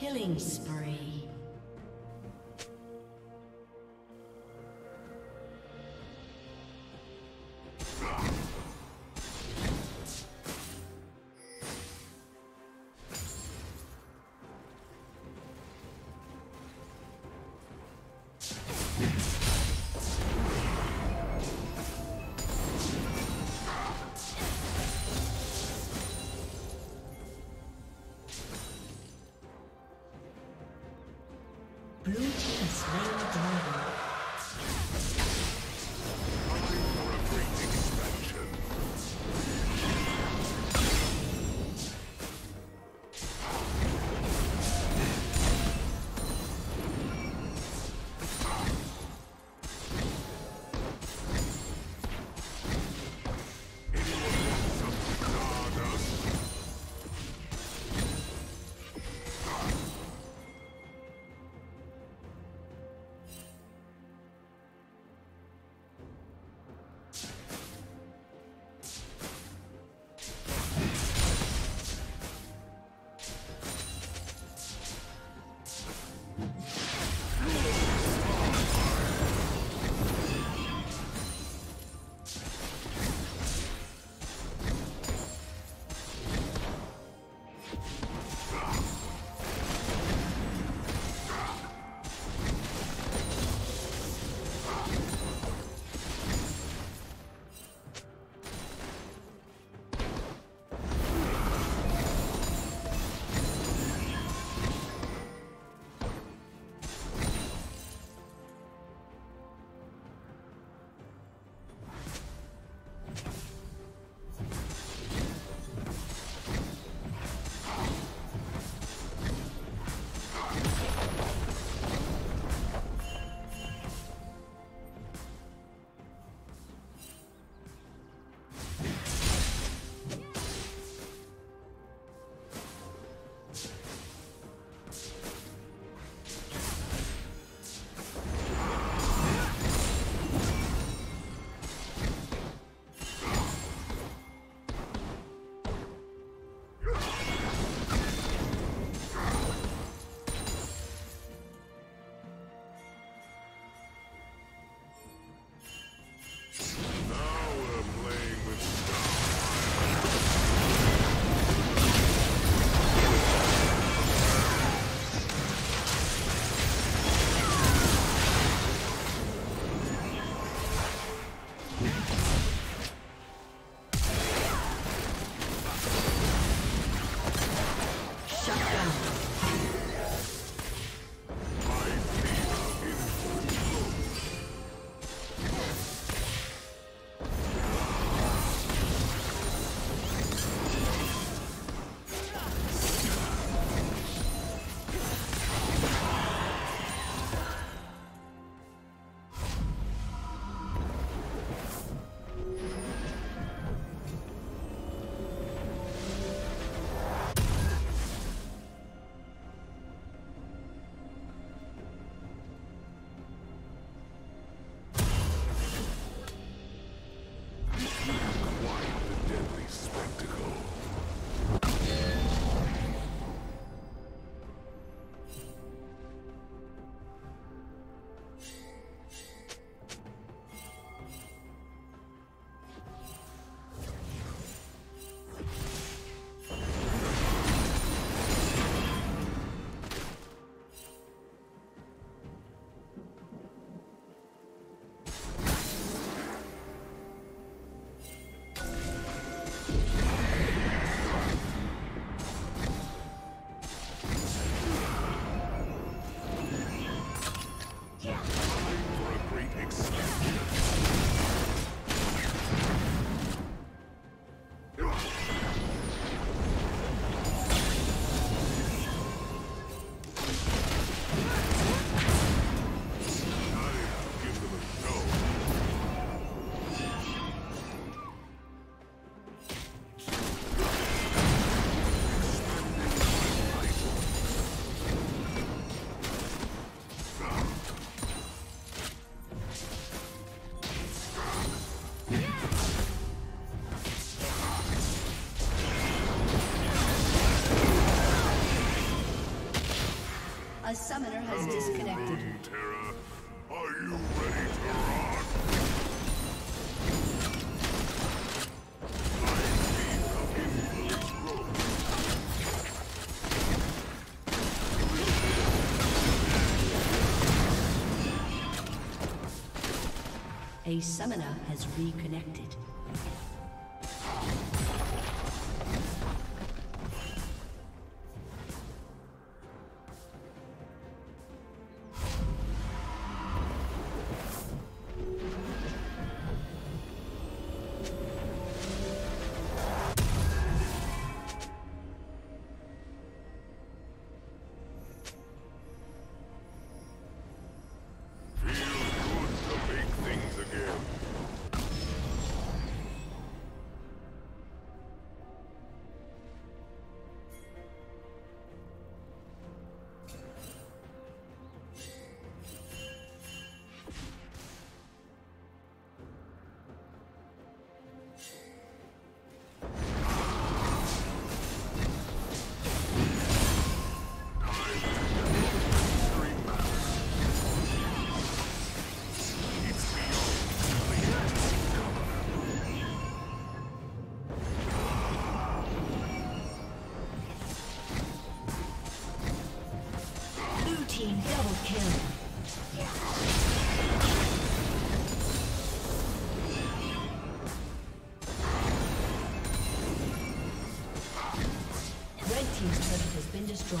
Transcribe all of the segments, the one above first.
Killing spree. A summoner has disconnected. Hello, Runeterra. Are you ready to rock? I am of Invalid Road. A summoner has reconnected. Destroyed.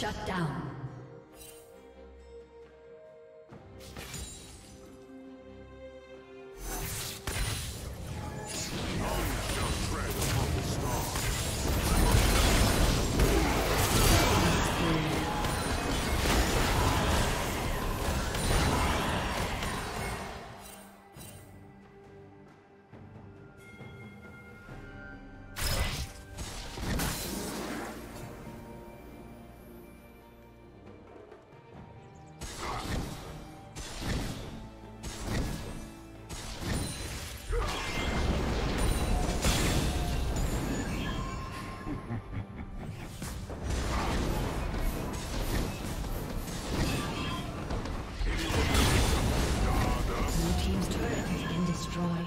Shut down. destroyed.